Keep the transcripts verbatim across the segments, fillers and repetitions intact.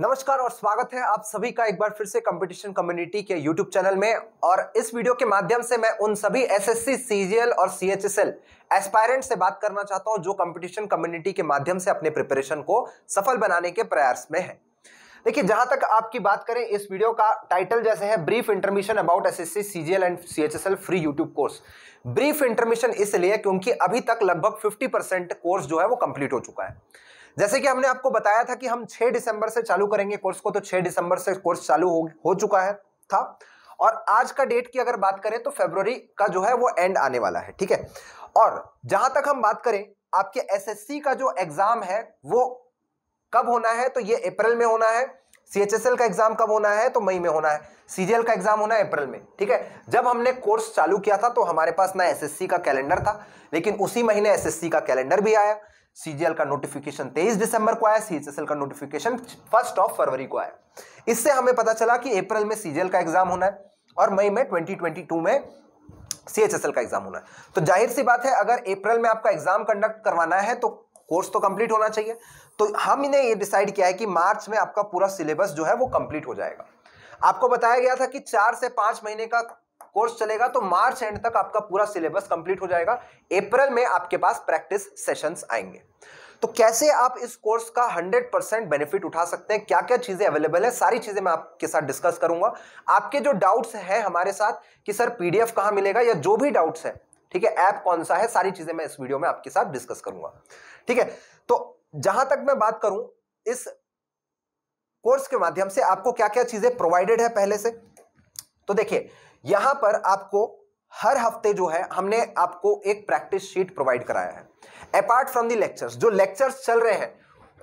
नमस्कार और स्वागत है आप सभी का एक बार फिर से कंपटीशन कम्युनिटी के YouTube चैनल में। और इस वीडियो के माध्यम से मैं उन सभी एसएससी, सीजीएल और सीएचएसएल एस्पायरेंट से बात करना चाहता हूं जो कंपटीशन कम्युनिटी के माध्यम से अपने प्रिपरेशन को सफल बनाने के प्रयास में है। देखिए, जहां तक आपकी बात करें, इस वीडियो का टाइटल जैसे है brief intermission about SSC CGL and CHSL free YouTube course. Brief intermission इसलिए क्योंकि अभी तक लगभग पचास परसेंट कोर्स जो है वो कंप्लीट हो चुका है। जैसे कि हमने आपको बताया था कि हम छह दिसंबर से चालू करेंगे कोर्स को, तो छह दिसंबर से कोर्स चालू हो, हो चुका है था। और आज का डेट की अगर बात करें तो फरवरी का जो है वो एंड आने वाला है, ठीक है। और जहां तक हम बात करें आपके एसएससी का जो एग्जाम है वो कब होना है, तो ये अप्रैल में होना है। सीएचएसएल का एग्जाम कब होना है, तो मई में होना है। सीजीएल का एग्जाम होना है अप्रैल में, ठीक है। जब हमने कोर्स चालू किया था तो हमारे पास ना एसएससी का कैलेंडर था, लेकिन उसी महीने एसएससी का कैलेंडर भी आया। सीजीएल का नोटिफिकेशन तेईस दिसंबर को आया, सीएचएसएल का नोटिफिकेशन फर्स्ट ऑफ फरवरी को आया। इससे हमें पता चला कि अप्रैल में सीजीएल का एग्जाम होना है और मई में ट्वेंटी ट्वेंटी टू में सीएचएसएल का एग्जाम होना है। तो जाहिर सी बात है, अगर अप्रैल में आपका एग्जाम कंडक्ट करवाना है तो कोर्स तो कंप्लीट होना चाहिए। तो हमने ये डिसाइड किया है कि मार्च में आपका पूरा सिलेबस जो है वो कंप्लीट हो जाएगा। आपको बताया गया था कि चार से पांच महीने का कोर्स चलेगा, तो मार्च एंड तक आपका पूरा सिलेबस कंप्लीट हो जाएगा। अप्रैल में आपके पास प्रैक्टिस सेशंस आएंगे। तो कैसे आप इस कोर्स का हंड्रेड परसेंट बेनिफिट उठा सकते हैं, क्या क्या चीजें अवेलेबल है, सारी चीजें मैं आपके साथ डिस्कस करूंगा। आपके जो डाउट्स हैं हमारे साथ कि सर पीडीएफ कहां मिलेगा, या जो भी डाउट्स है, ठीक है, ऐप कौन सा है, सारी चीजें मैं इस वीडियो में आपके साथ डिस्कस करूंगा, ठीक है। तो जहां तक मैं बात करूं इस कोर्स के माध्यम से आपको क्या क्या चीजें प्रोवाइडेड है पहले से, तो देखिए यहां पर आपको हर हफ्ते जो है हमने आपको एक प्रैक्टिस शीट प्रोवाइड कराया है। अपार्ट फ्रॉम द लेक्चर्स, जो लेक्चर्स चल रहे हैं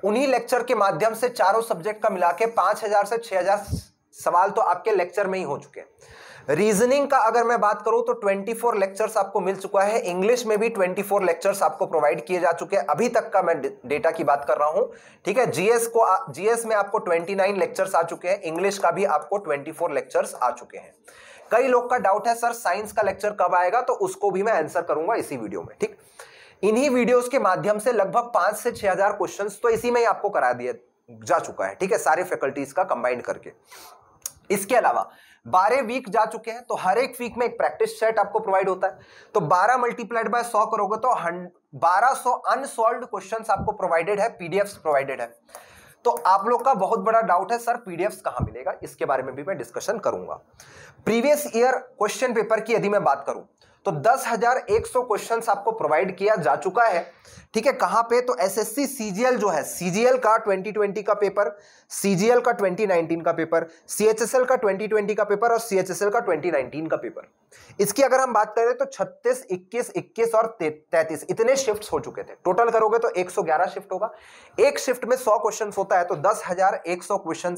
उन्हीं लेक्चर के माध्यम से चारों सब्जेक्ट का मिला के पांच हजार से छह हजार सवाल तो आपके लेक्चर में ही हो चुके हैं। रीजनिंग का अगर मैं बात करूं तो चौबीस लेक्चर्स आपको मिल चुका है। इंग्लिश में भी चौबीस लेक्चर्स आपको प्रोवाइड किए जा चुके हैं, अभी तक का मैं डेटा की बात कर रहा हूं, ठीक है। जीएस को जीएस में आपको उनतीस लेक्चर्स आ चुके हैं। इंग्लिश का भी आपको चौबीस लेक्चर्स आ चुके हैं। कई लोग का डाउट है सर साइंस का लेक्चर कब आएगा, तो उसको भी मैं आंसर करूंगा इसी वीडियो में, ठीक। इन्हीं वीडियोज के माध्यम से लगभग पांच से छह हजार क्वेश्चन तो इसी में ही आपको करा दिया जा चुका है, ठीक है, सारे फैकल्टीज का कंबाइंड करके। इसके अलावा बारह वीक जा चुके हैं, तो हर एक वीक में एक प्रैक्टिस सेट आपको प्रोवाइड होता है। तो बारह मल्टीप्लाइड बाय सौ करोगे तो बारह सौ अनसॉल्व क्वेश्चंस आपको प्रोवाइडेड है, पीडीएफ्स प्रोवाइडेड है। तो आप लोग का बहुत बड़ा डाउट है सर पीडीएफ्स कहां मिलेगा, इसके बारे में भी मैं डिस्कशन करूंगा। प्रीवियस ईयर क्वेश्चन पेपर की यदि मैं बात करूं तो दस हजार एक सौ क्वेश्चन आपको प्रोवाइड किया जा चुका है, ठीक है। कहां पे, तो एसएससी सीजीएल जो है, सीजीएल का ट्वेंटी ट्वेंटी का पेपर, सीजीएल का ट्वेंटी नाइनटीन का पेपर, सीएचएसएल का ट्वेंटी ट्वेंटी का पेपर और सीएचएसएल का ट्वेंटी नाइनटीन का पेपर। इसकी अगर हम बात करें तो छत्तीस, इक्कीस, इक्कीस और तैंतीस इतने शिफ्ट्स हो चुके थे। टोटल करोगे तो एक सौ ग्यारह शिफ्ट होगा। एक शिफ्ट में सौ क्वेश्चन होता है, तो दस हजार एक सौ क्वेश्चन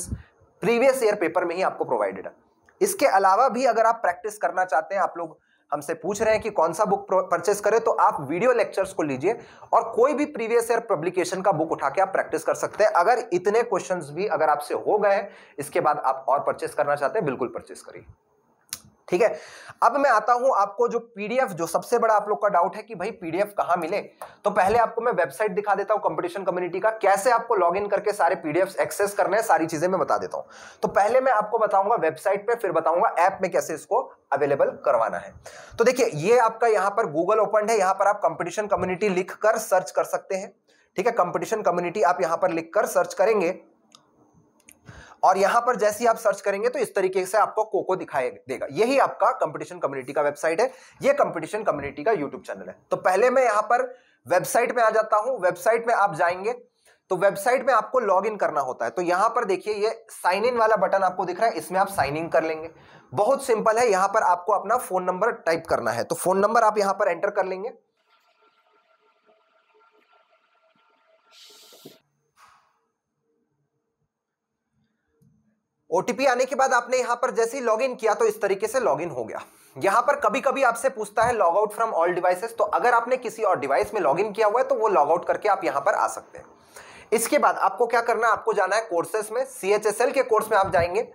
प्रीवियस ईयर पेपर में ही आपको प्रोवाइडेड है। इसके अलावा भी अगर आप प्रैक्टिस करना चाहते हैं, आप लोग हमसे पूछ रहे हैं कि कौन सा बुक परचेस करें, तो आप वीडियो लेक्चर्स को लीजिए और कोई भी प्रीवियस ईयर पब्लिकेशन का बुक उठा के आप प्रैक्टिस कर सकते हैं। अगर इतने क्वेश्चंस भी अगर आपसे हो गए, इसके बाद आप और परचेस करना चाहते हैं, बिल्कुल परचेस करिए, ठीक है। अब मैं आता हूं आपको जो पीडीएफ, जो सबसे बड़ा आप लोग का डाउट है कि भाई पीडीएफ कहां मिले, तो पहले आपको मैं वेबसाइट दिखा देता हूं कंपटीशन कम्युनिटी का, कैसे आपको लॉगिन करके सारे पीडीएफ्स एक्सेस करने हैं, सारी चीजें मैं बता देता हूं। तो पहले मैं आपको बताऊंगा वेबसाइट पे, फिर बताऊंगा ऐप में कैसे इसको अवेलेबल करवाना है। तो देखिए ये आपका यहां पर गूगल ओपन है, यहां पर आप कंपटीशन कम्युनिटी लिख कर सर्च कर सकते हैं, ठीक है। कंपटीशन कम्युनिटी आप यहां पर लिखकर सर्च करेंगे और यहां पर जैसे ही आप सर्च करेंगे तो इस तरीके से आपको कोको दिखाई देगा। यही आपका कंपटीशन कम्युनिटी का वेबसाइट है, ये कंपटीशन कम्युनिटी का यूट्यूब चैनल है। तो पहले मैं यहां पर वेबसाइट में आ जाता हूं। वेबसाइट में आप जाएंगे तो वेबसाइट में आपको लॉग इन करना होता है। तो यहां पर देखिए ये साइन इन वाला बटन आपको दिख रहा है, इसमें आप साइन इन कर लेंगे। बहुत सिंपल है, यहां पर आपको अपना फोन नंबर टाइप करना है, तो फोन नंबर आप यहां पर एंटर कर लेंगे। ओटीपी आने के बाद आपने यहां पर जैसे ही लॉगिन किया तो इस तरीके से लॉगिन हो गया। यहां पर कभी कभी आपसे पूछता है log out from all devices, तो अगर आपने किसी और डिवाइस में लॉगिन किया हुआ है तो वो लॉग आउट करके आप यहां पर आ सकते हैं। इसके बाद आपको क्या करना है, आपको जाना है कोर्सेस में, सीएचएसएल के कोर्स में आप जाएंगे।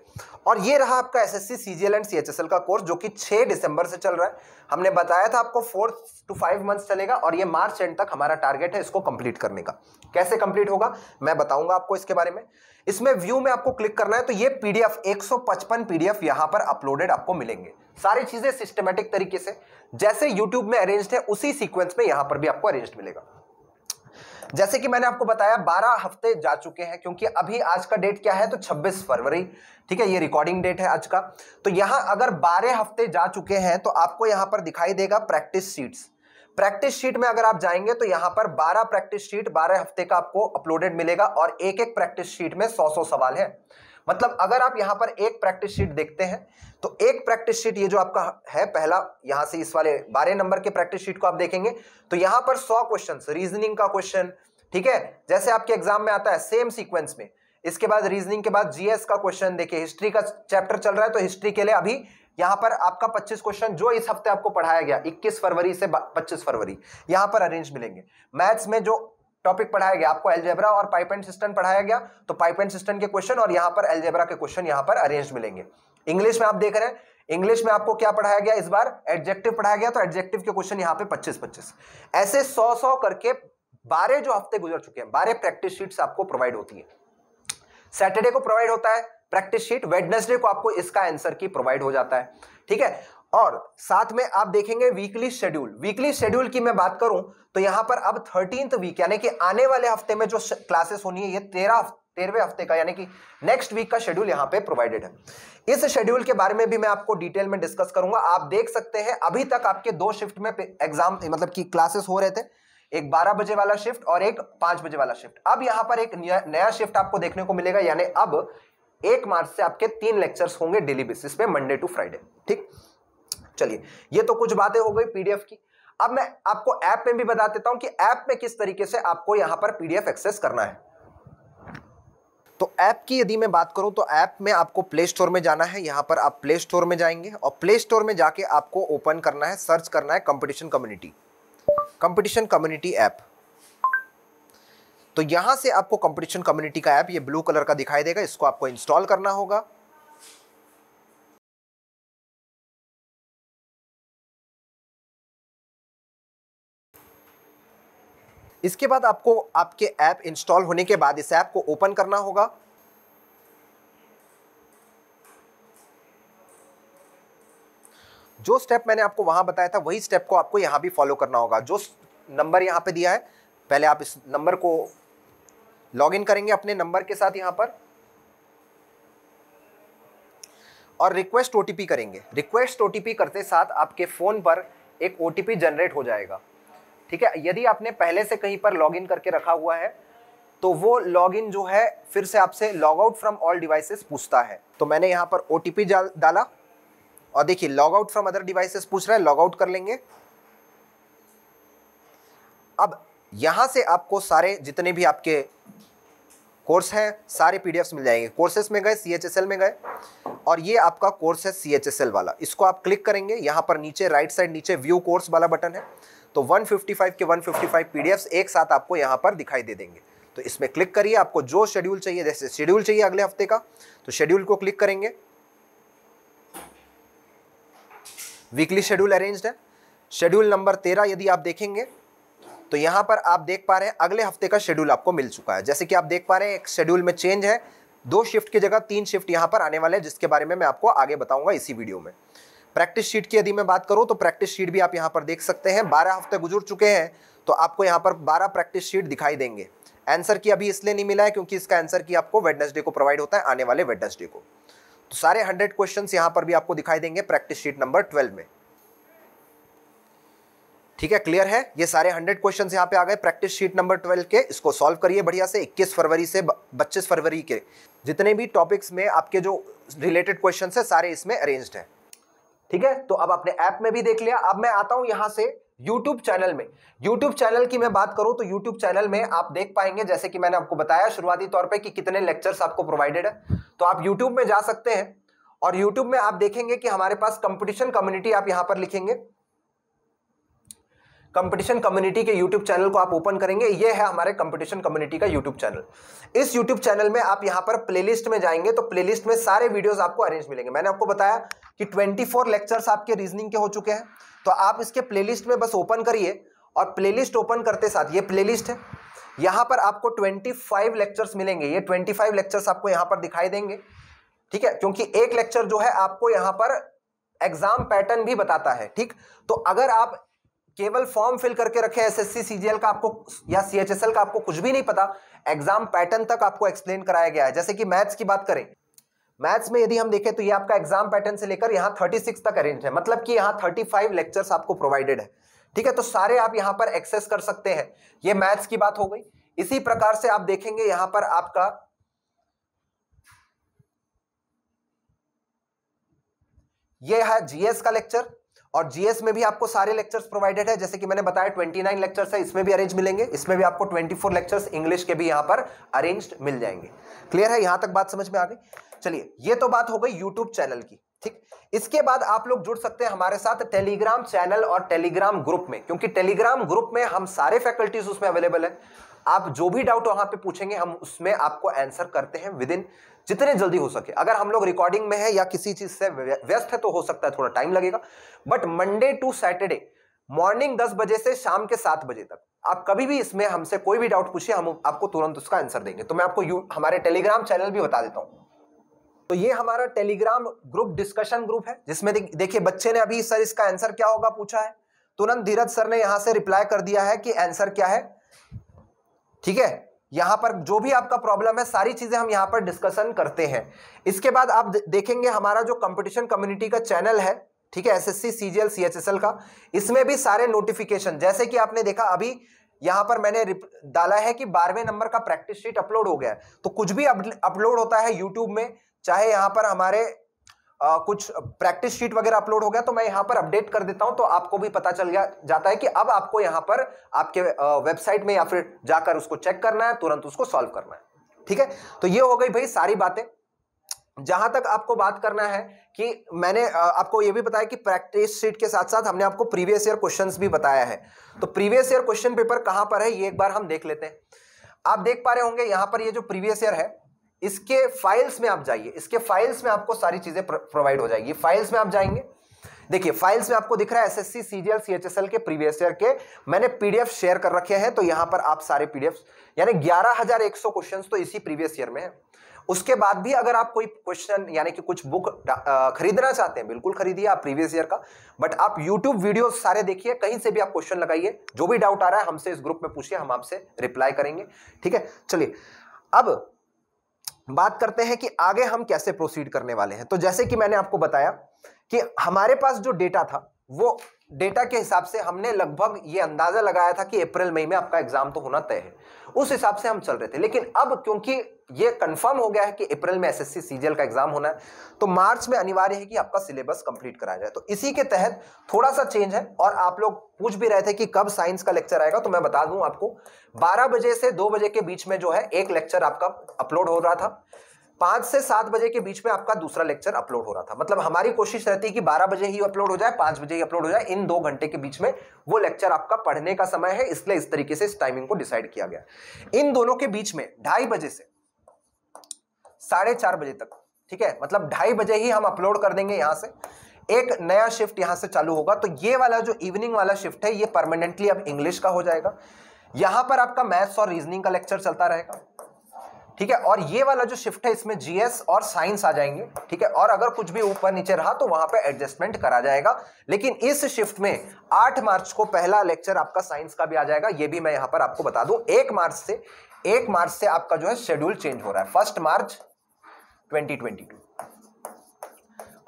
और ये रहा आपका एसएससी सीजीएल एंड सीएचएसएल का कोर्स जो कि छह दिसंबर से चल रहा है। हमने बताया था आपको फोर टू फाइव मंथ्स चलेगा और ये मार्च एंड तक हमारा टारगेट है इसको कंप्लीट करने का। कैसे कंप्लीट होगा मैं बताऊंगा आपको इसके बारे में। इसमें व्यू में आपको क्लिक करना है तो ये पीडीएफ एक सौ पचपन पीडीएफ यहां पर अपलोडेड आपको मिलेंगे। सारी चीजें सिस्टमैटिक तरीके से जैसे यूट्यूब में अरेंज्ड है उसी सीक्वेंस में यहां पर भी आपको अरेंज्ड मिलेगा। जैसे कि मैंने आपको बताया बारह हफ्ते जा चुके हैं क्योंकि अभी आज का डेट क्या है तो छब्बीस फरवरी, ठीक है, ये रिकॉर्डिंग डेट है आज का। तो यहां अगर बारह हफ्ते जा चुके हैं तो आपको यहां पर दिखाई देगा प्रैक्टिस शीट्स। प्रैक्टिस शीट में अगर आप जाएंगे तो यहां पर बारह प्रैक्टिस शीट बारह हफ्ते का आपको अपलोडेड मिलेगा और एक एक प्रैक्टिस शीट में सौ सौ सवाल है। मतलब अगर आप यहां पर एक प्रैक्टिस शीट देखते हैं तो एक प्रैक्टिस शीट ये जो आपका है पहला, यहां से इस वाले बारह नंबर के प्रैक्टिस शीट को आप देखेंगे तो यहां पर सौ क्वेश्चंस, रीजनिंग का क्वेश्चन, ठीक है, जैसे आपके एग्जाम में आता है सेम सीक्वेंस में। इसके बाद रीजनिंग के बाद जीएस का क्वेश्चन, देखिए हिस्ट्री का चैप्टर चल रहा है तो हिस्ट्री के लिए अभी यहां पर आपका पच्चीस क्वेश्चन जो इस हफ्ते आपको पढ़ाया गया इक्कीस फरवरी से पच्चीस फरवरी यहां पर अरेंज मिलेंगे। मैथ्स में जो टॉपिक पढ़ाया गया आपको एलजेब्रा और पाइप एंड सिस्टम पढ़ाया गया तो पाइप एंड सिस्टम के क्वेश्चन और यहां पर एलजेब्रा के क्वेश्चन यहां पर अरेंज मिलेंगे। इंग्लिश में आप देख रहे हैं इंग्लिश में आपको क्या पढ़ाया गया इस बार, एडजेक्टिव पढ़ाया गया तो एडजेक्टिव के क्वेश्चन यहां पे पच्चीस पच्चीस ऐसे सौ सौ करके बारह जो हफ्ते गुजर चुके हैं बारह प्रैक्टिस शीट्स आपको प्रोवाइड होती है। सैटरडे को प्रोवाइड होता है प्रैक्टिस शीट, वेडनेसडे को आपको इसका आंसर की प्रोवाइड हो जाता है, ठीक है। और साथ में आप देखेंगे वीकली शेड्यूल। वीकली शेड्यूल की मैं बात करूं तो यहां पर अब थर्टींथ वीक यानी कि आने वाले हफ्ते में जो क्लासेस होनी है ये तेरह तेरहवें हफ्ते का यानी कि नेक्स्ट वीक का शेड्यूल यहां पे प्रोवाइडेड है। इस शेड्यूल के बारे में भी मैं आपको डिटेल में डिस्कस करूंगा। आप देख सकते हैं अभी तक आपके दो शिफ्ट में एग्जाम मतलब कि क्लासेस हो रहे थे, एक बारह बजे वाला शिफ्ट और एक पांच बजे वाला शिफ्ट। अब यहां पर एक नया शिफ्ट आपको देखने को मिलेगा यानी अब एक मार्च से आपके तीन लेक्चर्स होंगे डेली बेसिस पे, मंडे टू फ्राइडे, ठीक। चलिए ये तो कुछ बातें हो गई पीडीएफ की। अब मैं आपको ऐप में भी बता देता हूं कि ऐप में किस तरीके से आपको यहां पर पीडीएफ एक्सेस करना है। तो ऐप की यदि मैं बात करूं तो ऐप में आपको प्ले स्टोर में जाना है। यहां पर आप प्ले स्टोर में जाएंगे और प्ले स्टोर में जाके आपको ओपन करना है, सर्च करना है competition community, competition community app. तो यहां से आपको कंपटीशन कम्युनिटी का ऐप ये ब्लू कलर का दिखाई देगा, इसको आपको इंस्टॉल करना होगा। इसके बाद आपको आपके ऐप इंस्टॉल होने के बाद इस ऐप को ओपन करना होगा। जो स्टेप मैंने आपको वहां बताया था वही स्टेप को आपको यहां भी फॉलो करना होगा। जो नंबर यहां पे दिया है पहले आप इस नंबर को लॉगिन करेंगे अपने नंबर के साथ यहां पर और रिक्वेस्ट ओटीपी करेंगे। रिक्वेस्ट ओटीपी करते साथ आपके फोन पर एक ओटीपी जनरेट हो जाएगा, ठीक है। यदि आपने पहले से कहीं पर लॉगिन करके रखा हुआ है तो वो लॉगिन जो है फिर से आपसे log out from all devices पूछता है। तो मैंने यहाँ पर ओटीपी डाला और देखिए log out from other devices पूछ रहा है, लॉग आउट कर लेंगे। अब यहाँ से आपको सारे जितने भी आपके कोर्स हैं सारे पीडीएफ्स मिल जाएंगे। कोर्सेस में गए, सीएचएसएल में गए और ये आपका कोर्स है सीएचएसएल वाला, इसको आप क्लिक करेंगे। यहाँ पर नीचे राइट साइड नीचे व्यू कोर्स वाला बटन है तो एक सौ पचपन के एक सौ पचपन पीडीएफ्स एक साथ आपको यहाँ पर दिखाई दे देंगे। तो इसमें क्लिक करिए, आपको जो शेड्यूल चाहिए, जैसे शेड्यूल चाहिए अगले हफ्ते का तो शेड्यूल को क्लिक करेंगे। वीकली शेड्यूल अरेंज्ड है, शेड्यूल नंबर तेरह यदि आप देखेंगे तो यहाँ पर आप देख पा रहे हैं अगले हफ्ते का शेड्यूल आपको मिल चुका है। जैसे कि आप देख पा रहे हैं एक शेड्यूल में चेंज है, दो शिफ्ट की जगह तीन शिफ्ट यहाँ पर आने वाले हैं जिसके बारे में मैं आपको आगे बताऊँगा इसी वीडियो में। प्रैक्टिस शीट की यदि मैं बात करूं तो प्रैक्टिस शीट भी आप यहां पर देख सकते हैं। बारह हफ्ते गुजर चुके हैं तो आपको यहां पर बारह प्रैक्टिस शीट दिखाई देंगे। आंसर की अभी इसलिए नहीं मिला है क्योंकि इसका आंसर की आपको वेडनेसडे को प्रोवाइड होता है, आने वाले वेडनेसडे को। तो सारे हंड्रेड क्वेश्चंस यहां पर भी आपको दिखाई देंगे प्रैक्टिस शीट नंबर ट्वेल्व में, ठीक है। क्लियर है, ये सारे हंड्रेड क्वेश्चन यहाँ पे आ गए प्रैक्टिस शीट नंबर ट्वेल्व के। इसको सॉल्व करिए बढ़िया से। इक्कीस फरवरी से पच्चीस फरवरी के जितने भी टॉपिक्स में आपके जो रिलेटेड क्वेश्चन है सारे इसमें अरेंज्ड है, ठीक है। तो अब आपने ऐप में भी देख लिया। अब मैं आता हूं यहां से YouTube चैनल में। YouTube चैनल की मैं बात करूं तो YouTube चैनल में आप देख पाएंगे जैसे कि मैंने आपको बताया शुरुआती तौर पे कि कितने लेक्चर्स आपको प्रोवाइडेड है। तो आप YouTube में जा सकते हैं और YouTube में आप देखेंगे कि हमारे पास कंपटीशन कम्युनिटी आप यहां पर लिखेंगे, कंपटीशन कम्युनिटी के यूट्यूब चैनल को आप ओपन करेंगे। ये है हमारे कंपटीशन कम्युनिटी का यूट्यूब चैनल। इस यूट्यूब चैनल में आप यहाँ पर प्लेलिस्ट में जाएंगे तो प्लेलिस्ट में सारे वीडियोस आपको अरेंज मिलेंगे। मैंने आपको बताया कि चौबीस लेक्चर्स आपके रीजनिंग के हो चुके हैं, तो आप इसके प्लेलिस्ट में बस ओपन करिए और प्लेलिस्ट ओपन करते साथ ये प्लेलिस्ट है, यहाँ पर आपको पच्चीस लेक्चर्स मिलेंगे। ये पच्चीस लेक्चर्स आपको यहाँ पर दिखाई देंगे, ठीक है, क्योंकि एक लेक्चर जो है आपको यहाँ पर एग्जाम पैटर्न भी बताता है। ठीक, तो अगर आप केवल फॉर्म फिल करके रखे एसएससी सीजीएल का आपको या सीएचएसएल का आपको कुछ भी नहीं पता, एग्जाम पैटर्न तक आपको एक्सप्लेन कराया गया है। जैसे कि मैथ्स की बात करें, मैथ्स में यदि हम देखें तो ये आपका एग्जाम पैटर्न से लेकर यहाँ छत्तीस तक अरेंज है, मतलब कि यहाँ पैंतीस लेक्चर्स आपको प्रोवाइडेड है। ठीक है, तो सारे आप यहाँ पर एक्सेस कर सकते हैं। ये मैथ्स की बात हो गई। इसी प्रकार से आप देखेंगे यहाँ पर आपका ये है जीएस का लेक्चर, और जीएस में भी आपको सारे लेक्चर्स प्रोवाइडेड है। जैसे कि मैंने बताया उनतीस लेक्चर्स है, इसमें भी अरेंज मिलेंगे। इसमें भी आपको चौबीस लेक्चर्स इंग्लिश के भी यहाँ पर अरेंज्ड मिल जाएंगे। क्लियर है, यहाँ तक बात समझ में आ गई। चलिए, ये तो बात हो गई यूट्यूब चैनल की। ठीक, इसके बाद आप लोग जुड़ सकते हैं हमारे साथ टेलीग्राम चैनल और टेलीग्राम ग्रुप में, क्योंकि टेलीग्राम ग्रुप में हम सारे फैकल्टीज उसमें अवेलेबल है। आप जो भी डाउट वहां पे पूछेंगे हम उसमें आपको आंसर करते हैं विद इन जितने जल्दी हो सके। अगर हम लोग रिकॉर्डिंग में है या किसी चीज से व्यस्त है तो हो सकता है थोड़ा टाइम लगेगा, but Monday to Saturday morning दस बजे से शाम के सात बजे तक आप कभी भी इसमें हमसे कोई भी डाउट पूछिए, हम आपको तुरंत उसका आंसर देंगे। तो मैं आपको यू, हमारे टेलीग्राम चैनल भी बता देता हूँ। तो ये हमारा टेलीग्राम ग्रुप डिस्कशन ग्रुप है, जिसमें देखिए बच्चे ने अभी सर इसका आंसर क्या होगा पूछा है, तुरंत धीरज सर ने यहाँ से रिप्लाई कर दिया है कि आंसर क्या है। ठीक है, यहां पर जो भी आपका प्रॉब्लम है सारी चीजें हम यहां पर डिस्कशन करते हैं। इसके बाद आप देखेंगे हमारा जो कंपटीशन कम्युनिटी का चैनल है, ठीक है, एसएससी सीजीएल सीएचएसएल का, इसमें भी सारे नोटिफिकेशन, जैसे कि आपने देखा अभी यहां पर मैंने डाला है कि बारहवें नंबर का प्रैक्टिस शीट अपलोड हो गया है। तो कुछ भी अपलोड होता है यूट्यूब में, चाहे यहाँ पर हमारे आ, कुछ प्रैक्टिस शीट वगैरह अपलोड हो गया तो मैं यहाँ पर अपडेट कर देता हूँ, तो आपको भी पता चल गया जाता है कि अब आपको यहाँ पर आपके वेबसाइट में या फिर जाकर उसको चेक करना है, तुरंत उसको सॉल्व करना है। ठीक है, तो ये हो गई भाई सारी बातें। जहां तक आपको बात करना है कि मैंने आपको ये भी बताया कि प्रैक्टिस शीट के साथ साथ हमने आपको प्रीवियस ईयर क्वेश्चंस भी बताया है। तो प्रीवियस ईयर क्वेश्चन पेपर कहां पर है ये एक बार हम देख लेते हैं। आप देख पा रहे होंगे यहाँ पर ये जो प्रीवियस ईयर है इसके फाइल्स में आप जाइए, इसके फाइल्स में आपको सारी चीजें प्रोवाइड हो जाएगी। फाइल्स में आप जाएंगे, देखिए फाइल्स में आपको दिख रहा है एसएससी सीजीएल सीएचएसएल के प्रीवियस ईयर के मैंने पीडीएफ शेयर कर रखे हैं। तो यहां पर आप सारे पीडीएफ यानी ग्यारह हज़ार एक सौ क्वेश्चंस तो इसी प्रीवियस ईयर में है। उसके बाद भी अगर आप कोई क्वेश्चन यानी कि कुछ बुक खरीदना चाहते हैं, बिल्कुल खरीदिए आप प्रीवियस ईयर का, बट आप यूट्यूब वीडियो सारे देखिए, कहीं से भी आप क्वेश्चन लगाइए, जो भी डाउट आ रहा है हमसे इस ग्रुप में पूछिए, हम आपसे रिप्लाई करेंगे। ठीक है, चलिए अब बात करते हैं कि आगे हम कैसे प्रोसीड करने वाले हैं। तो जैसे कि मैंने आपको बताया कि हमारे पास जो डेटा था वो डेटा के हिसाब से हमने लगभग ये अंदाजा लगाया था कि अप्रैल मई में आपका एग्जाम तो होना तय है, उस हिसाब से हम चल रहे थे। लेकिन अब क्योंकि ये कंफर्म हो गया है कि अप्रैल में एसएससी सीजीएल का एग्जाम होना है, तो मार्च में अनिवार्य है कि आपका सिलेबस कंप्लीट कराया जाए। तो इसी के तहत थोड़ा सा चेंज है। और आप लोग पूछ भी रहे थे कि कब साइंस का लेक्चर आएगा, तो मैं बता दूं आपको बारह बजे से दो बजे के बीच में जो है एक लेक्चर आपका अपलोड हो रहा था, पांच से सात बजे के बीच में आपका दूसरा लेक्चर अपलोड हो रहा था। मतलब हमारी कोशिश रहती है कि बारह बजे ही अपलोड हो जाए, पांच बजे ही अपलोड हो जाए, इन दो घंटे के बीच में वो लेक्चर आपका पढ़ने का समय है, इसलिए इस तरीके से इस टाइमिंग को डिसाइड किया गया। इन दोनों के बीच में ढाई बजे से साढ़े चार बजे तक, ठीक है, मतलब ढाई बजे ही हम अपलोड कर देंगे। यहां से एक नया शिफ्ट यहां से चालू होगा, तो ये वाला जो इवनिंग वाला शिफ्ट है ये परमानेंटली अब इंग्लिश का हो जाएगा। यहां पर आपका मैथ्स और रीजनिंग का लेक्चर चलता रहेगा, ठीक है, और ये वाला जो शिफ्ट है इसमें जीएस और साइंस आ जाएंगे, ठीक है, और अगर कुछ भी ऊपर नीचे रहा तो वहां पे एडजस्टमेंट करा जाएगा। लेकिन इस शिफ्ट में आठ मार्च को पहला लेक्चर आपका साइंस का भी आ जाएगा, ये भी मैं यहां पर आपको बता दूं। एक मार्च से एक मार्च से आपका जो है शेड्यूल चेंज हो रहा है, first March twenty twenty two,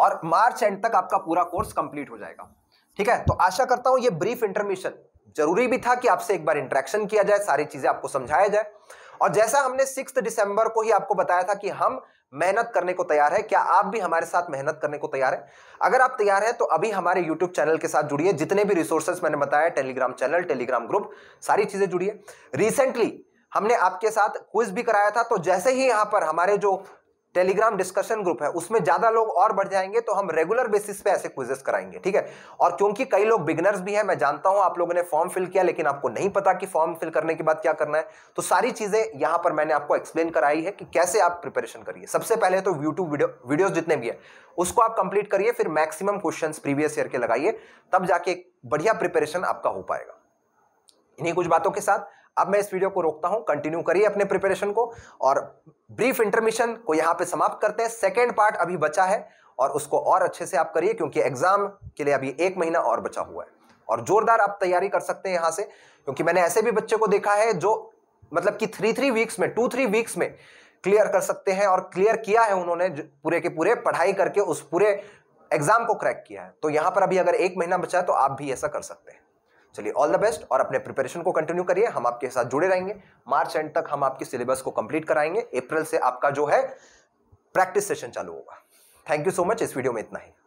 और मार्च एंड तक आपका पूरा कोर्स कंप्लीट हो जाएगा। ठीक है, तो आशा करता हूं ये ब्रीफ इंटरमिशन जरूरी भी था कि आपसे एक बार इंटरेक्शन किया जाए, सारी चीजें आपको समझाया जाए। और जैसा हमने सिक्स्थ दिसंबर को ही आपको बताया था कि हम मेहनत करने को तैयार है, क्या आप भी हमारे साथ मेहनत करने को तैयार है? अगर आप तैयार हैं तो अभी हमारे यूट्यूब चैनल के साथ जुड़िए, जितने भी रिसोर्सेस मैंने बताया, टेलीग्राम चैनल, टेलीग्राम ग्रुप, सारी चीजें जुड़िए। रिसेंटली हमने आपके साथ क्विज भी कराया था, तो जैसे ही यहाँ पर हमारे जो टेलीग्राम डिस्कशन ग्रुप है, उसमें ज्यादा लोग और बढ़ जाएंगे तो हम रेगुलर बेसिस पे ऐसे क्विजेस कराएंगे, ठीक है। और क्योंकि कई लोग बिगिनर्स भी हैं, मैं जानता हूं आप लोगों ने फॉर्म फिल किया लेकिन आपको नहीं पता कि फॉर्म फिल करने के बाद क्या करना है, तो सारी चीजें यहां पर मैंने आपको एक्सप्लेन कराई है कि कैसे आप प्रिपरेशन करिए। सबसे पहले तो यूट्यूब वीडियो, वीडियोस जितने भी है उसको आप कंप्लीट करिए, फिर मैक्सिमम क्वेश्चंस प्रीवियस ईयर के लगाइए, तब जाके एक बढ़िया प्रिपरेशन आपका हो पाएगा। इन्हीं कुछ बातों के साथ अब मैं इस वीडियो को रोकता हूं, कंटिन्यू करिए अपने प्रिपरेशन को, और ब्रीफ इंटरमिशन को यहां पे समाप्त करते हैं। सेकेंड पार्ट अभी बचा है और उसको और अच्छे से आप करिए क्योंकि एग्जाम के लिए अभी एक महीना और बचा हुआ है और जोरदार आप तैयारी कर सकते हैं यहां से, क्योंकि मैंने ऐसे भी बच्चे को देखा है जो मतलब कि थ्री थ्री वीक्स में टू थ्री वीक्स में क्लियर कर सकते हैं और क्लियर किया है उन्होंने, पूरे के पूरे पढ़ाई करके उस पूरे एग्जाम को क्रैक किया है। तो यहां पर अभी अगर एक महीना बचा है तो आप भी ऐसा कर सकते हैं। चलिए ऑल द बेस्ट और अपने प्रिपरेशन को कंटिन्यू करिए, हम आपके साथ जुड़े रहेंगे। मार्च एंड तक हम आपके सिलेबस को कंप्लीट कराएंगे, अप्रैल से आपका जो है प्रैक्टिस सेशन चालू होगा। थैंक यू सो मच, इस वीडियो में इतना ही।